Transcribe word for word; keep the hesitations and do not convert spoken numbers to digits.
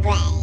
Gray.